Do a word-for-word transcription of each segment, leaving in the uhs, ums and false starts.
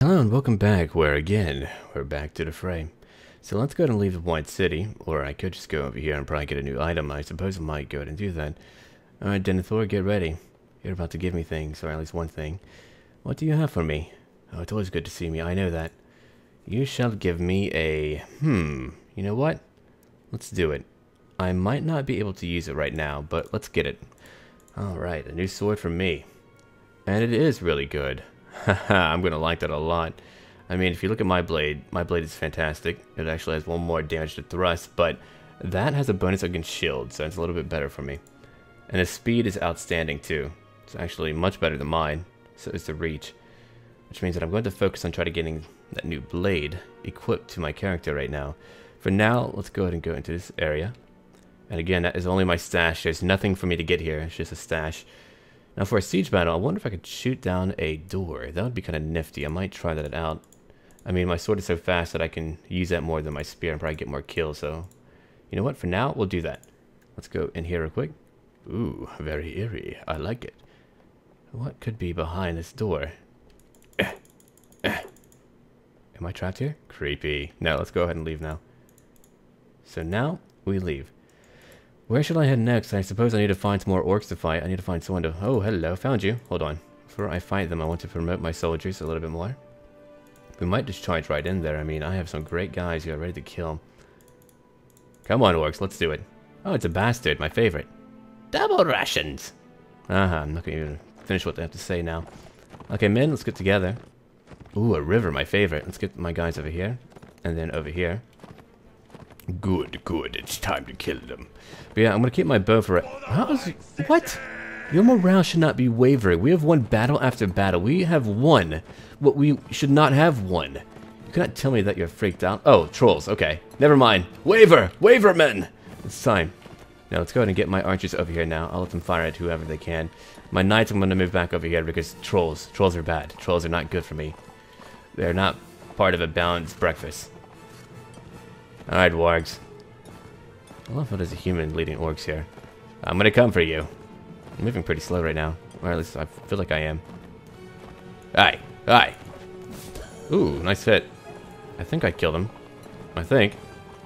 Hello and welcome back, where again, we're back to the fray. So let's go ahead and leave the White City, or I could just go over here and probably get a new item. I suppose I might go ahead and do that. Alright, Denethor, get ready. You're about to give me things, or at least one thing. What do you have for me? Oh, it's always good to see me, I know that. You shall give me a... Hmm, you know what? Let's do it. I might not be able to use it right now, but let's get it. Alright, a new sword for me. And it is really good. Haha, I'm gonna like that a lot. I mean, if you look at my blade, my blade is fantastic. It actually has one more damage to thrust, but that has a bonus against shield, so it's a little bit better for me. And the speed is outstanding too. It's actually much better than mine, so is the reach. Which means that I'm going to focus on trying to getting that new blade equipped to my character right now. For now, let's go ahead and go into this area. And again, that is only my stash. There's nothing for me to get here. It's just a stash. Now for a siege battle, I wonder if I could shoot down a door. That would be kind of nifty. I might try that out. I mean, my sword is so fast that I can use that more than my spear and probably get more kills, so... You know what? For now, we'll do that. Let's go in here real quick. Ooh, very eerie. I like it. What could be behind this door? Eh, eh. Am I trapped here? Creepy. No, let's go ahead and leave now. So now, we leave. Where should I head next? I suppose I need to find some more orcs to fight. I need to find someone to... Oh, hello. Found you. Hold on. Before I fight them, I want to promote my soldiers a little bit more. We might just charge right in there. I mean, I have some great guys who are ready to kill. Come on, orcs. Let's do it. Oh, it's a bastard. My favorite. Double Russians! Uh-huh. I'm not going to even finish what they have to say now. Okay, men. Let's get together. Ooh, a river. My favorite. Let's get my guys over here. And then over here. Good, good. It's time to kill them. But yeah, I'm gonna keep my bow for it. What? Your morale should not be wavering. We have won battle after battle. We have won what we should not have won. You cannot tell me that you're freaked out. Oh, trolls. Okay, never mind. Waver, waver, men. It's time. Now let's go ahead and get my archers over here. Now I'll let them fire at whoever they can. My knights, I'm gonna move back over here because trolls, trolls are bad. Trolls are not good for me. They're not part of a balanced breakfast. Alright, wargs. I love how there's a human leading orcs here. I'm gonna come for you. I'm moving pretty slow right now. Or at least I feel like I am. Aye, aye. Ooh, nice hit. I think I killed him. I think.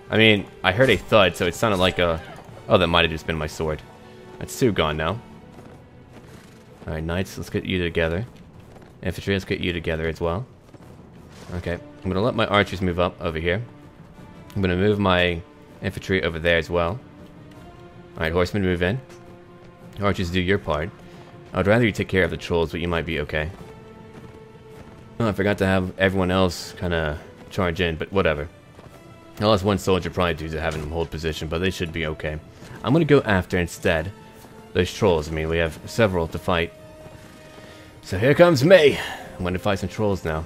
I mean, I heard a thud, so it sounded like a... Oh, that might have just been my sword. That's two gone now. Alright, knights, let's get you together. Infantry, let's get you together as well. Okay, I'm gonna let my archers move up over here. I'm going to move my infantry over there as well. Alright, horsemen, move in. Archers, do your part. I'd rather you take care of the trolls, but you might be okay. Oh, I forgot to have everyone else kind of charge in, but whatever. I'll have one soldier probably due to having them hold position, but they should be okay. I'm going to go after, instead, those trolls. I mean, we have several to fight. So here comes me! I'm going to fight some trolls now.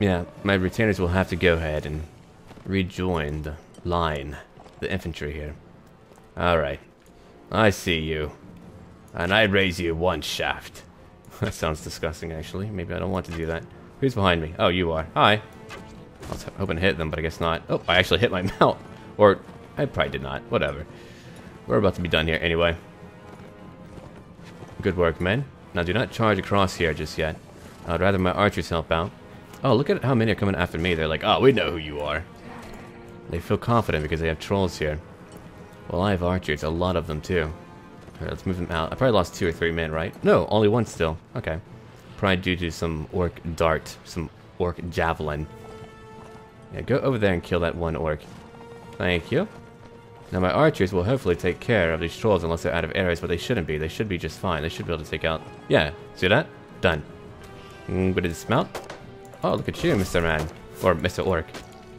Yeah, my retainers will have to go ahead and rejoin the line, the infantry here. Alright, I see you, and I raise you one shaft. That sounds disgusting, actually. Maybe I don't want to do that. Who's behind me? Oh, you are. Hi. I was hoping to hit them, but I guess not. Oh, I actually hit my mount. Or, I probably did not. Whatever. We're about to be done here anyway. Good work, men. Now, do not charge across here just yet. I'd rather my archers help out. Oh, look at how many are coming after me. They're like, oh, we know who you are. They feel confident because they have trolls here. Well, I have archers, a lot of them too. Alright, let's move them out. I probably lost two or three men, right? No, only one still. Okay. Probably due to some orc dart, some orc javelin. Yeah, go over there and kill that one orc. Thank you. Now my archers will hopefully take care of these trolls unless they're out of arrows, but they shouldn't be. They should be just fine. They should be able to take out... Yeah, see that? Done. I'm going to dismount. Oh, look at you, Mister Man. Or Mister Orc.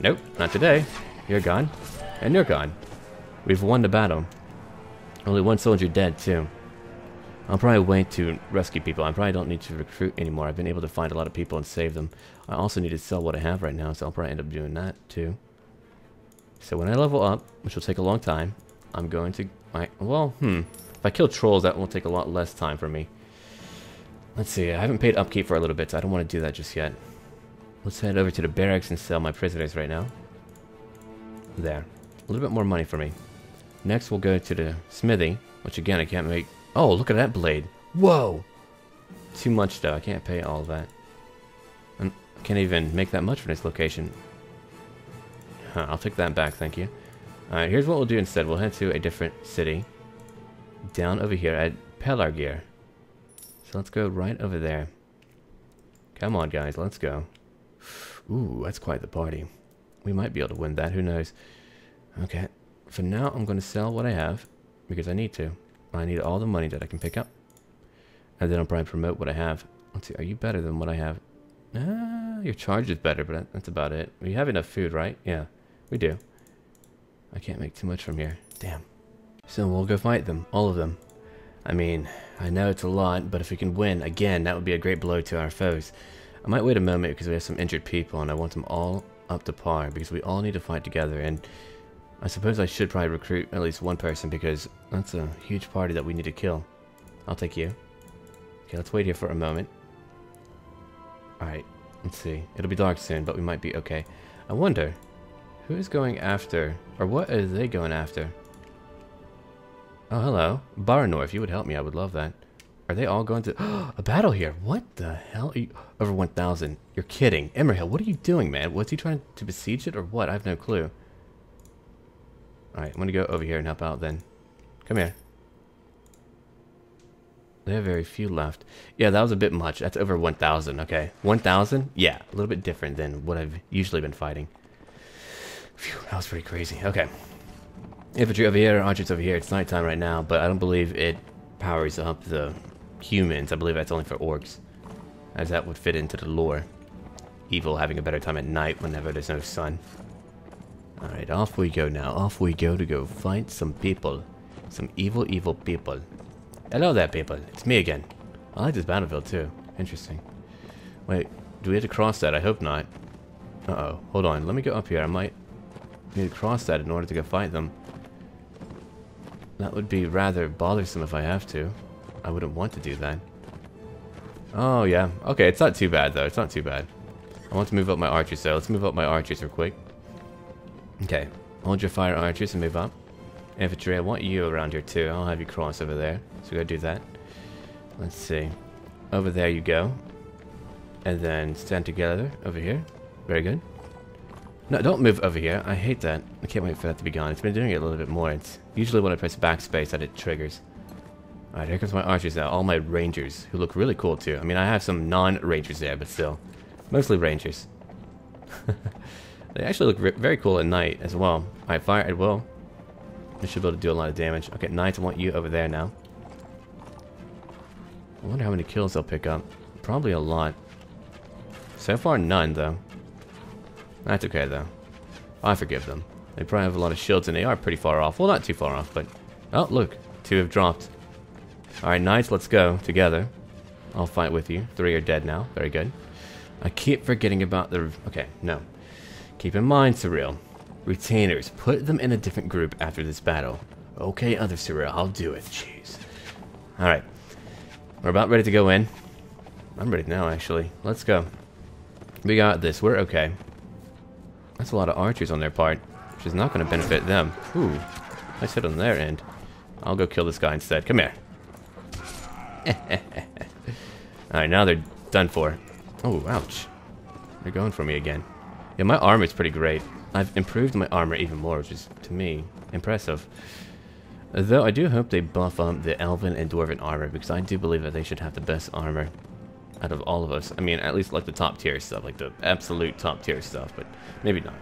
Nope, not today. You're gone. And you're gone. We've won the battle. Only one soldier dead, too. I'll probably wait to rescue people. I probably don't need to recruit anymore. I've been able to find a lot of people and save them. I also need to sell what I have right now, so I'll probably end up doing that, too. So when I level up, which will take a long time, I'm going to... I, well, hmm. If I kill trolls, that will take a lot less time for me. Let's see. I haven't paid upkeep for a little bit, so I don't want to do that just yet. Let's head over to the barracks and sell my prisoners right now. There. A little bit more money for me. Next we'll go to the smithy, which again I can't make... Oh, look at that blade. Whoa! Too much though, I can't pay all of that. And can't even make that much for this location. Huh, I'll take that back, thank you. Alright, here's what we'll do instead. We'll head to a different city. Down over here at Pelargir. So let's go right over there. Come on, guys, let's go. Ooh, that's quite the party. We might be able to win that, who knows. Okay, for now I'm going to sell what I have, because I need to. I need all the money that I can pick up. And then I'll probably promote what I have. Let's see, are you better than what I have? Ah, your charge is better, but that's about it. We have enough food, right? Yeah, we do. I can't make too much from here. Damn. So we'll go fight them, all of them. I mean, I know it's a lot, but if we can win, again, that would be a great blow to our foes. I might wait a moment because we have some injured people and I want them all up to par because we all need to fight together. And I suppose I should probably recruit at least one person because that's a huge party that we need to kill. I'll take you. Okay, let's wait here for a moment. Alright, let's see. It'll be dark soon, but we might be okay. I wonder, who is going after, or what are they going after? Oh, hello. Baranor, if you would help me, I would love that. Are they all going to... a battle here? What the hell? Are you... Over one thousand. You're kidding. Imrahil, what are you doing, man? Was he trying to besiege it or what? I have no clue. Alright, I'm going to go over here and help out then. Come here. There are very few left. Yeah, that was a bit much. That's over one thousand, okay. one thousand? Yeah, a little bit different than what I've usually been fighting. Phew, that was pretty crazy. Okay. Infantry over here, archers over here. It's nighttime right now, but I don't believe it powers up the humans. I believe that's only for orcs, as that would fit into the lore. Evil having a better time at night whenever there's no sun. Alright, off we go now. Off we go to go fight some people. Some evil, evil people. Hello there, people. It's me again. I like this battlefield, too. Interesting. Wait, do we have to cross that? I hope not. Uh-oh. Hold on. Let me go up here. I might need to cross that in order to go fight them. That would be rather bothersome if I have to. I wouldn't want to do that. Oh, yeah. Okay, it's not too bad, though. It's not too bad. I want to move up my archers, though. Let's move up my archers real quick. Okay. Hold your fire, archers, and move up. Infantry, I want you around here, too. I'll have you cross over there. So go do that. Let's see. Over there you go. And then stand together over here. Very good. No, don't move over here. I hate that. I can't wait for that to be gone. It's been doing it a little bit more. It's usually when I press backspace that it triggers. Alright, here comes my archers now. All my rangers, who look really cool, too. I mean, I have some non-rangers there, but still. Mostly rangers. They actually look very cool at night as well. Alright, fire at will. I should be able to do a lot of damage. Okay, knights, I want you over there now. I wonder how many kills they'll pick up. Probably a lot. So far, none, though. That's okay, though. I forgive them. They probably have a lot of shields, and they are pretty far off. Well, not too far off, but... Oh, look. Two have dropped. Alright, knights, let's go together. I'll fight with you. Three are dead now. Very good. I keep forgetting about the... Okay, no. Keep in mind, Surreal. Retainers. Put them in a different group after this battle. Okay, other Surreal. I'll do it. Jeez. Alright. We're about ready to go in. I'm ready now, actually. Let's go. We got this. We're okay. That's a lot of archers on their part, which is not going to benefit them. Ooh. Nice hit on their end. I'll go kill this guy instead. Come here. Alright, now they're done for. Oh, ouch. They're going for me again. Yeah, my armor's pretty great. I've improved my armor even more, which is, to me, impressive. Though I do hope they buff up the Elven and Dwarven armor, because I do believe that they should have the best armor out of all of us. I mean, at least like the top tier stuff, like the absolute top tier stuff, but maybe not.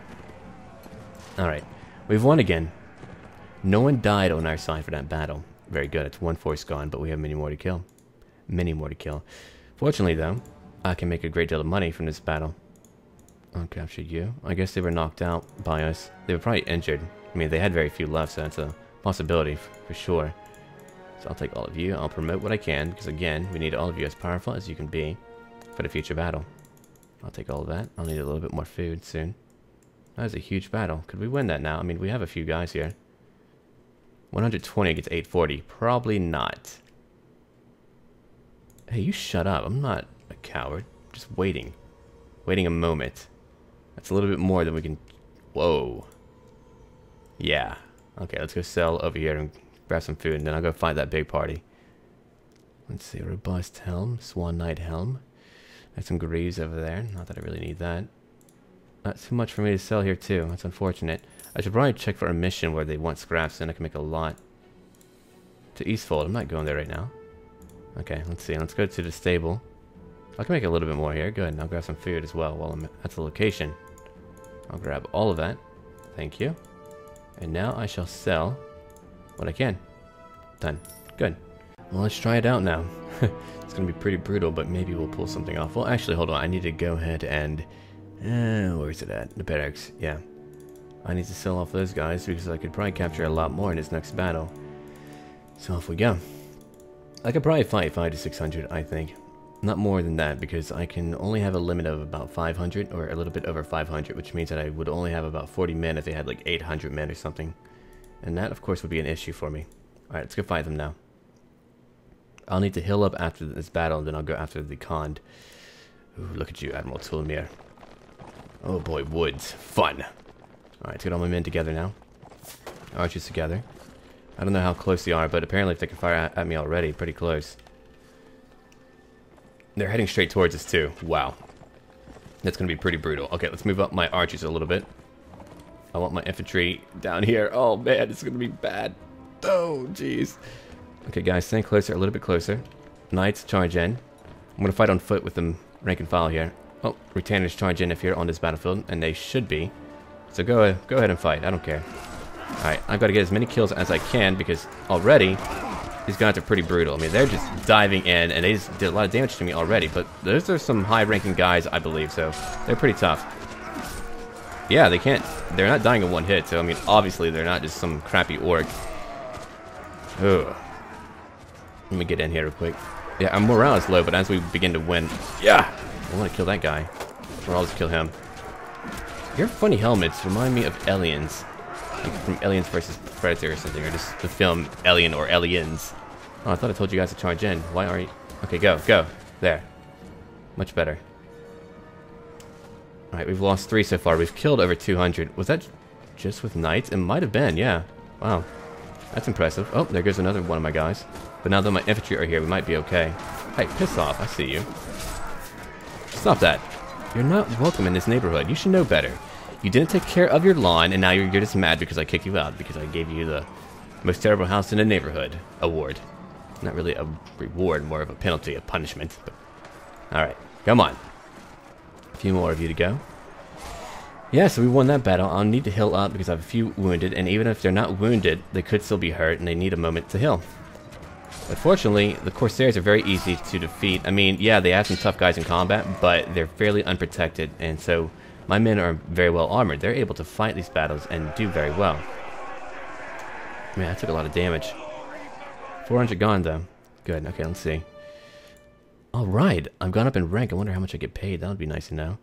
Alright, we've won again. No one died on our side for that battle. Very good, it's one force gone, but we have many more to kill. Many more to kill. Fortunately, though, I can make a great deal of money from this battle. I'll capture you. I guess they were knocked out by us. They were probably injured. I mean, they had very few left, so that's a possibility for sure. So I'll take all of you. I'll promote what I can, because again, we need all of you as powerful as you can be for the future battle. I'll take all of that. I'll need a little bit more food soon. That was a huge battle. Could we win that now? I mean, we have a few guys here. one hundred twenty against eight forty. Probably not. Hey, you shut up. I'm not a coward. I'm just waiting. Waiting a moment. That's a little bit more than we can... Whoa. Yeah. Okay, let's go sell over here and grab some food, and then I'll go find that big party. Let's see. Robust helm. Swan Knight helm. There's some graves over there. Not that I really need that. Not too much for me to sell here too. That's unfortunate. I should probably check for a mission where they want scraps, and I can make a lot. To Eastfold. I'm not going there right now. Okay, let's see. Let's go to the stable. I can make a little bit more here. Good. And I'll grab some food as well while I'm at the location. I'll grab all of that. Thank you. And now I shall sell what I can. Done. Good. Well, let's try it out now. It's going to be pretty brutal, but maybe we'll pull something off. Well, actually, hold on. I need to go ahead and... Uh, where is it at? The barracks. Yeah. I need to sell off those guys because I could probably capture a lot more in this next battle. So off we go. I could probably fight five to six hundred, I think. Not more than that, because I can only have a limit of about five hundred, or a little bit over five hundred, which means that I would only have about forty men if they had like eight hundred men or something. And that, of course, would be an issue for me. Alright, let's go fight them now. I'll need to heal up after this battle, and then I'll go after the Khand. Ooh, look at you, Admiral Tulmir. Oh boy, woods. Fun! Alright, let's get all my men together now. Archers together. I don't know how close they are, but apparently if they can fire at me already, pretty close. They're heading straight towards us too. Wow. That's going to be pretty brutal. Okay, let's move up my archers a little bit. I want my infantry down here. Oh man, it's going to be bad. Oh, jeez. Okay guys, stand closer, a little bit closer. Knights, charge in. I'm going to fight on foot with them rank and file here. Oh, retainers, charge in if you're on this battlefield, and they should be. So go, uh, go ahead and fight. I don't care. Alright, I've got to get as many kills as I can because already these guys are pretty brutal. I mean, they're just diving in and they just did a lot of damage to me already, but those are some high-ranking guys, I believe, so they're pretty tough. Yeah, they can't... They're not dying in one hit, so I mean, obviously they're not just some crappy orc. Ugh. Let me get in here real quick. Yeah, our morale is low, but as we begin to win... Yeah! I want to kill that guy. Or I'll just kill him. Your funny helmets remind me of aliens. Like from Aliens versus Predator or something, or just the film Alien or Aliens. Oh, I thought I told you guys to charge in. Why are you... Okay, go, go. There. Much better. Alright, we've lost three so far. We've killed over two hundred. Was that just with knights? It might have been, yeah. Wow. That's impressive. Oh, there goes another one of my guys. But now that my infantry are here, we might be okay. Hey, piss off. I see you. Stop that. You're not welcome in this neighborhood. You should know better. You didn't take care of your lawn, and now you're just mad because I kicked you out, because I gave you the most terrible house in the neighborhood award. Not really a reward, more of a penalty, a punishment. But... Alright, come on. A few more of you to go. Yeah, so we won that battle. I'll need to heal up because I have a few wounded, and even if they're not wounded, they could still be hurt, and they need a moment to heal. But fortunately, the Corsairs are very easy to defeat. I mean, yeah, they have some tough guys in combat, but they're fairly unprotected, and so... My men are very well armored. They're able to fight these battles and do very well. Man, I took a lot of damage. four hundred gone, though. Good. Okay, let's see. Alright, I've gone up in rank. I wonder how much I get paid. That would be nice to know.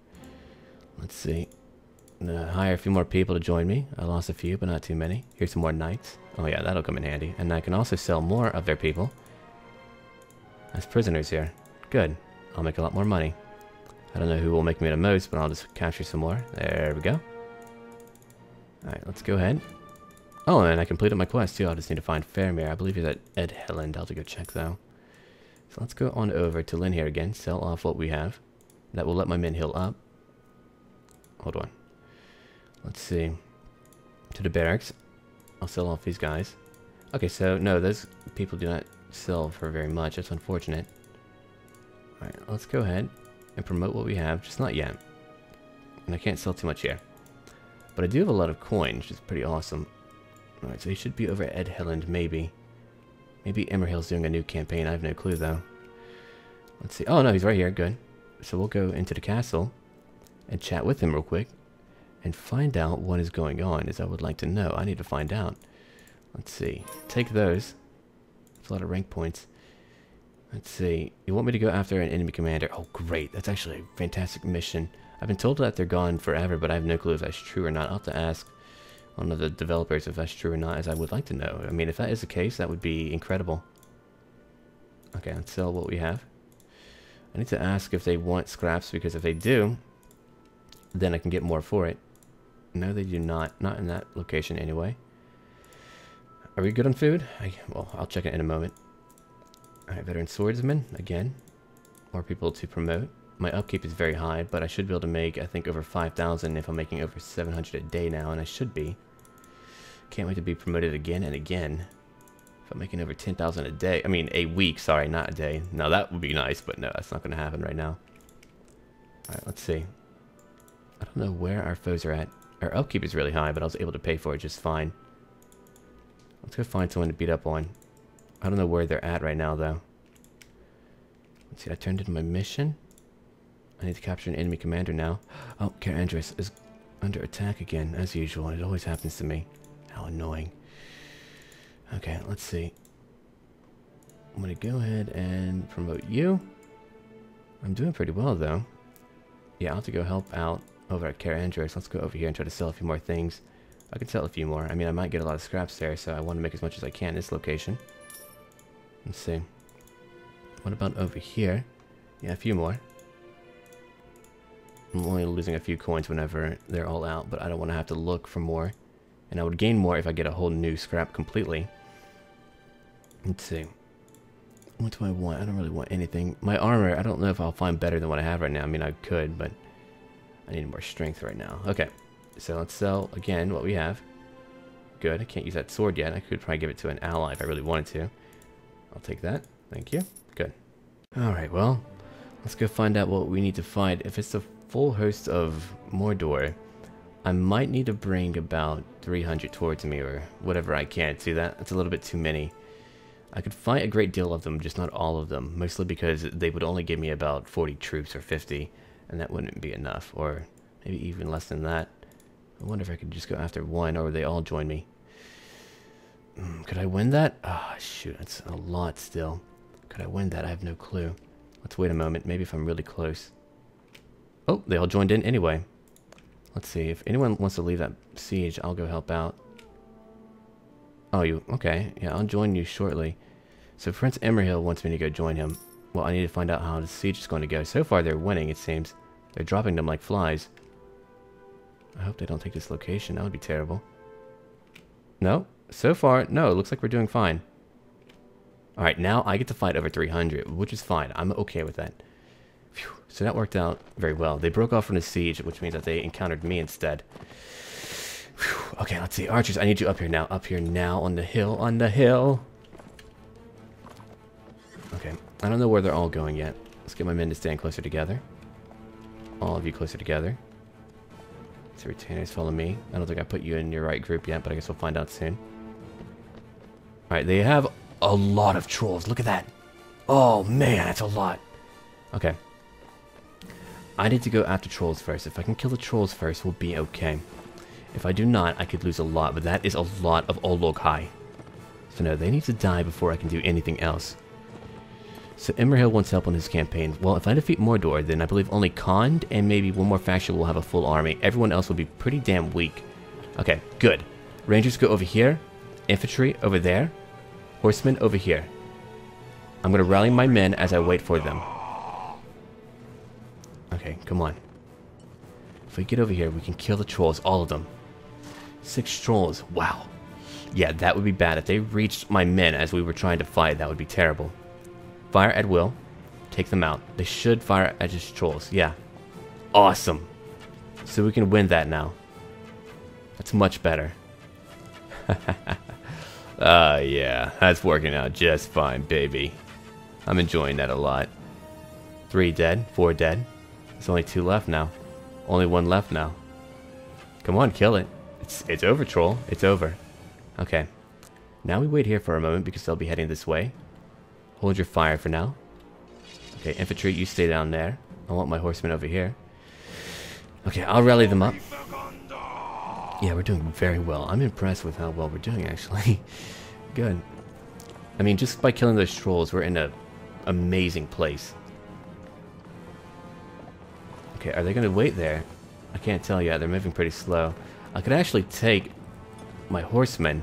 Let's see. I'm gonna hire a few more people to join me. I lost a few, but not too many. Here's some more knights. Oh, yeah, that'll come in handy. And I can also sell more of their people as prisoners here. Good. I'll make a lot more money. I don't know who will make me the most, but I'll just capture some more. There we go. Alright, let's go ahead. Oh, and I completed my quest too. I'll just need to find Faramir. I believe he's at Edhellond. I'll have to go check though. So let's go on over to Lynn here again. Sell off what we have. That will let my men heal up. Hold on. Let's see. To the barracks. I'll sell off these guys. Okay, so no, those people do not sell for very much. That's unfortunate. Alright, let's go ahead and promote what we have, just not yet. And I can't sell too much here. But I do have a lot of coin, which is pretty awesome. Alright, so he should be over at Edhellond, maybe. Maybe Imrahil's doing a new campaign, I have no clue though. Let's see, oh no, he's right here, good. So we'll go into the castle and chat with him real quick and find out what is going on, as I would like to know. I need to find out. Let's see, take those. That's a lot of rank points. Let's see, you want me to go after an enemy commander? Oh great, that's actually a fantastic mission. I've been told that they're gone forever, but I have no clue if that's true or not. I'll have to ask one of the developers if that's true or not, as I would like to know. I mean, if that is the case, that would be incredible. Okay, let's sell what we have. I need to ask if they want scraps, because if they do, then I can get more for it. No, they do not. Not in that location anyway. Are we good on food? I, well, I'll check it in a moment. Alright, veteran swordsman, again. More people to promote. my upkeep is very high, but I should be able to make, I think, over five thousand if I'm making over seven hundred a day now, and I should be. Can't wait to be promoted again and again. If I'm making over ten thousand a day, I mean a week, sorry, not a day. Now that would be nice, but no, that's not going to happen right now. All right, let's see. I don't know where our foes are at. Our upkeep is really high, but I was able to pay for it just fine. Let's go find someone to beat up on. I don't know where they're at right now, though. Let's see, I turned in my mission. I need to capture an enemy commander now. Oh, Cair Andros is under attack again, as usual. It always happens to me. How annoying. Okay, let's see. I'm going to go ahead and promote you. I'm doing pretty well, though. Yeah, I'll have to go help out over at Cair Andros. Let's go over here and try to sell a few more things. I can sell a few more. I mean, I might get a lot of scraps there, so I want to make as much as I can in this location. Let's see. What about over here? Yeah, a few more. I'm only losing a few coins whenever they're all out, but I don't want to have to look for more. And I would gain more if I get a whole new scrap completely. Let's see. What do I want? I don't really want anything. My armor, I don't know if I'll find better than what I have right now. I mean, I could, but I need more strength right now. Okay, so let's sell again what we have. Good. I can't use that sword yet. I could probably give it to an ally if I really wanted to. I'll take that. Thank you. Good. All right, well, let's go find out what we need to find. If it's the full host of Mordor, I might need to bring about three hundred towards me or whatever I can. See that? That's a little bit too many. I could fight a great deal of them, just not all of them, mostly because they would only give me about forty troops or fifty, and that wouldn't be enough, or maybe even less than that. I wonder if I could just go after one, or would they all join me? Could I win that? Ah, oh, shoot, that's a lot still. Could I win that? I have no clue. Let's wait a moment. Maybe if I'm really close. Oh, they all joined in anyway. Let's see. If anyone wants to leave that siege, I'll go help out. Oh, you... Okay. Yeah, I'll join you shortly. So Prince Imrahil wants me to go join him. Well, I need to find out how the siege is going to go. So far, they're winning, it seems. They're dropping them like flies. I hope they don't take this location. That would be terrible. No? So far, no. It looks like we're doing fine. Alright, now I get to fight over three hundred, which is fine. I'm okay with that. Phew. So that worked out very well. They broke off from the siege, which means that they encountered me instead. Whew. Okay, let's see. Archers, I need you up here now. Up here now on the hill. On the hill. Okay, I don't know where they're all going yet. Let's get my men to stand closer together. All of you closer together. So retainers, follow me. I don't think I put you in your right group yet, but I guess we'll find out soon. Alright, they have a lot of trolls. Look at that. Oh, man, that's a lot. Okay. I need to go after trolls first. If I can kill the trolls first, we'll be okay. If I do not, I could lose a lot, but that is a lot of Olog-hai. So no, they need to die before I can do anything else. So Imrahil wants help on his campaign. Well, if I defeat Mordor, then I believe only Khand and maybe one more faction will have a full army. Everyone else will be pretty damn weak. Okay, good. Rangers go over here. Infantry over there. Horsemen over here. I'm going to rally my men as I wait for them. Okay, come on. If we get over here, we can kill the trolls, all of them. Six trolls, wow. Yeah, that would be bad. If they reached my men as we were trying to fight, that would be terrible. Fire at will, take them out. They should fire at just trolls, yeah. Awesome. So we can win that now. That's much better. Ah, uh, yeah, that's working out just fine, baby. I'm enjoying that a lot. Three dead, four dead. There's only two left now. Only one left now. Come on, kill it. It's, it's over, troll. It's over. Okay. Now we wait here for a moment because they'll be heading this way. Hold your fire for now. Okay, infantry, you stay down there. I want my horsemen over here. Okay, I'll rally them up. Yeah, we're doing very well. I'm impressed with how well we're doing, actually. Good. I mean, just by killing those trolls, we're in an amazing place. Okay, are they going to wait there? I can't tell yet. They're moving pretty slow. I could actually take my horsemen.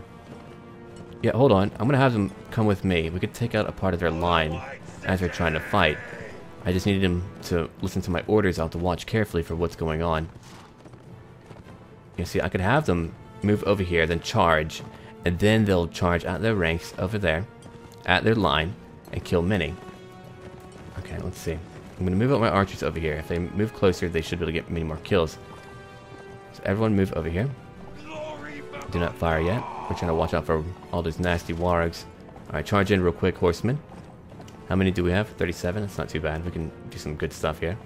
Yeah, hold on. I'm going to have them come with me. We could take out a part of their line as they're trying to fight. I just needed them to listen to my orders. I'll have to watch carefully for what's going on. You see, I could have them move over here, then charge, and then they'll charge out their ranks over there, at their line, and kill many. Okay, let's see. I'm going to move up my archers over here. If they move closer, they should be able to get many more kills. So everyone move over here. Do not fire yet. We're trying to watch out for all those nasty wargs. Alright, charge in real quick, horsemen. How many do we have? thirty-seven? That's not too bad. We can do some good stuff here.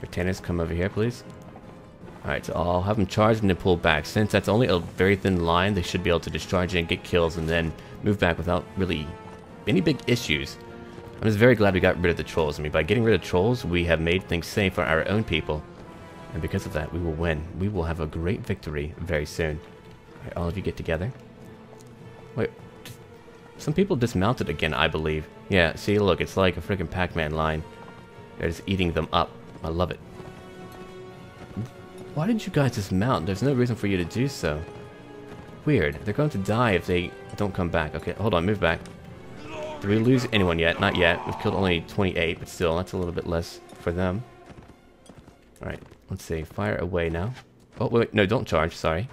Your tanners, come over here, please. Alright, so I'll have them charge and then pull back. Since that's only a very thin line, they should be able to discharge in, get kills, and then move back without really any big issues. I'm just very glad we got rid of the trolls. I mean, by getting rid of trolls, we have made things safe for our own people. And because of that, we will win. We will have a great victory very soon. Alright, all of you get together. Wait, some people dismounted again, I believe. Yeah, see, look, it's like a freaking Pac-Man line. They're just eating them up. I love it. Why did you guys dismount? There's no reason for you to do so. Weird. They're going to die if they don't come back. Okay, hold on, move back. Did we lose anyone yet? Not yet. We've killed only twenty-eight, but still, that's a little bit less for them. Alright, let's see. Fire away now. Oh, wait, no, don't charge, sorry.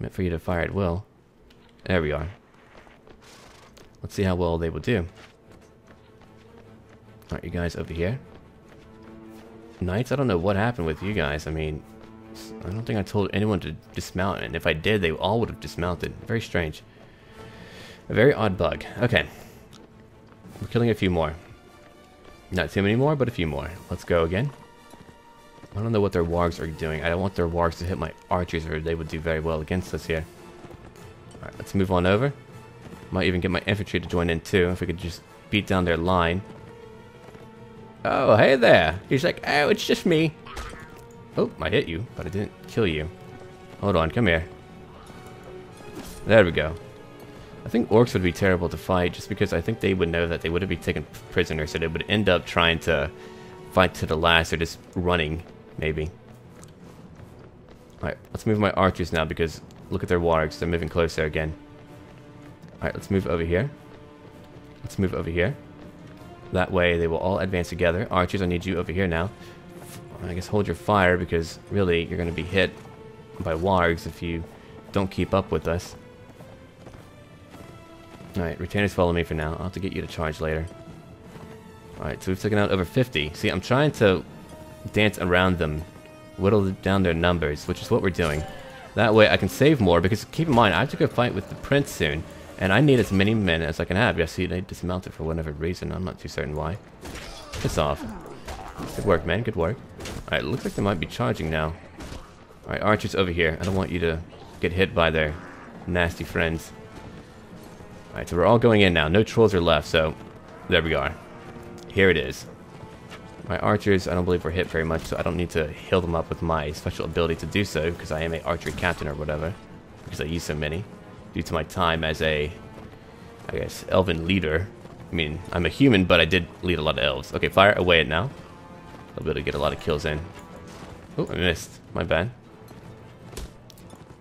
Meant for you to fire at will. There we are. Let's see how well they will do. Alright, you guys over here. Knights, I don't know what happened with you guys. I mean, I don't think I told anyone to dismount, and if I did, they all would have dismounted. Very strange. A very odd bug. Okay. We're killing a few more. Not too many more, but a few more. Let's go again. I don't know what their wargs are doing. I don't want their wargs to hit my archers, or they would do very well against us here. Alright, let's move on over. Might even get my infantry to join in too, if we could just beat down their line. Oh, hey there! He's like, oh, it's just me. Oh, I hit you, but I didn't kill you. Hold on, come here. There we go. I think orcs would be terrible to fight, just because I think they would know that they wouldn't be taken prisoner, so they would end up trying to fight to the last, or just running, maybe. Alright, let's move my archers now, because look at their wargs, they're moving closer again. Alright, let's move over here. Let's move over here. That way they will all advance together. Archers, I need you over here now. I guess hold your fire, because really you're going to be hit by wargs if you don't keep up with us. Alright, retainers, follow me for now. I'll have to get you to charge later. Alright, so we've taken out over fifty. See, I'm trying to dance around them, whittle down their numbers, which is what we're doing. That way I can save more, because keep in mind, I have to go fight with the prince soon. And I need as many men as I can have. Yeah, see, they dismounted for whatever reason. I'm not too certain why. Piss off. Good work, man. Good work. Alright, looks like they might be charging now. Alright, archers over here. I don't want you to get hit by their nasty friends. Alright, so we're all going in now. No trolls are left, so there we are. Here it is. My archers, I don't believe we're hit very much, so I don't need to heal them up with my special ability to do so, because I am an archer captain or whatever, because I use so many. Due to my time as a, I guess, elven leader. I mean, I'm a human, but I did lead a lot of elves. Okay, fire away it now. I'll be able to get a lot of kills in. Oh, I missed. My bad.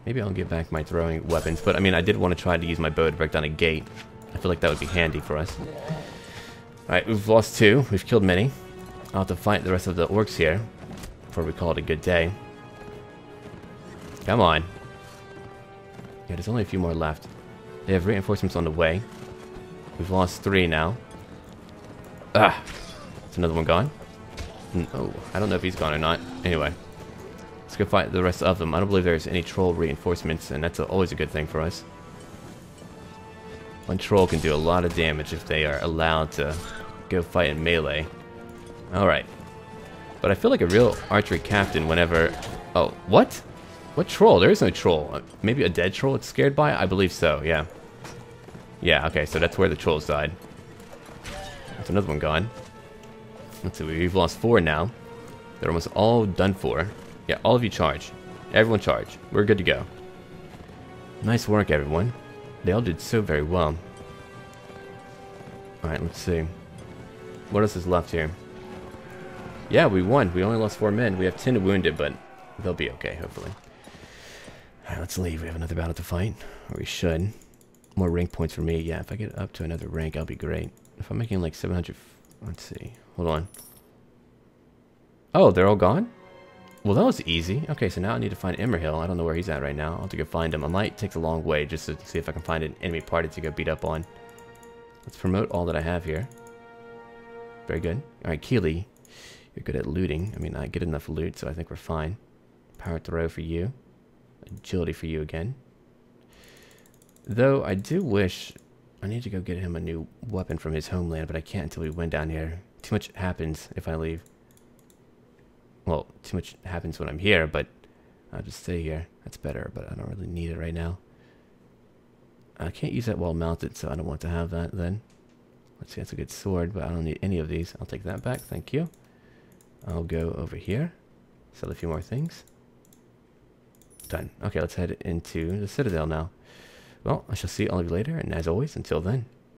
Maybe I'll get back my throwing weapons, but I mean, I did want to try to use my bow to break down a gate. I feel like that would be handy for us. Alright, we've lost two. We've killed many. I'll have to fight the rest of the orcs here before we call it a good day. Come on. Yeah, there's only a few more left. They have reinforcements on the way. We've lost three now. Ah! Is another one gone? No. I don't know if he's gone or not. Anyway. Let's go fight the rest of them. I don't believe there's any troll reinforcements, and that's a, always a good thing for us. One troll can do a lot of damage if they are allowed to go fight in melee. Alright. But I feel like a real archery captain whenever... Oh, what? What troll? There is no troll. Maybe a dead troll it's scared by? I believe so, yeah. Yeah, okay, so that's where the trolls died. That's another one gone. Let's see, we've lost four now. They're almost all done for. Yeah, all of you charge. Everyone charge. We're good to go. Nice work, everyone. They all did so very well. Alright, let's see. What else is left here? Yeah, we won. We only lost four men. We have ten wounded, but they'll be okay, hopefully. Alright, let's leave. We have another battle to fight. Or we should. More rank points for me. Yeah, if I get up to another rank, I'll be great. If I'm making like seven hundred... Let's see. Hold on. Oh, they're all gone? Well, that was easy. Okay, so now I need to find Imrahil. I don't know where he's at right now. I'll have to go find him. I might take the long way just to see if I can find an enemy party to go beat up on. Let's promote all that I have here. Very good. Alright, Keely. You're good at looting. I mean, I get enough loot, so I think we're fine. Power throw for you. Agility for you again. Though, I do wish... I need to go get him a new weapon from his homeland, but I can't until we went down here. Too much happens if I leave. Well, too much happens when I'm here, but I'll just stay here. That's better, but I don't really need it right now. I can't use that while mounted, so I don't want to have that then. Let's see, that's a good sword, but I don't need any of these. I'll take that back, thank you. I'll go over here, sell a few more things. Done. Okay, let's head into the Citadel now. Well, I shall see all of you later, and as always, until then.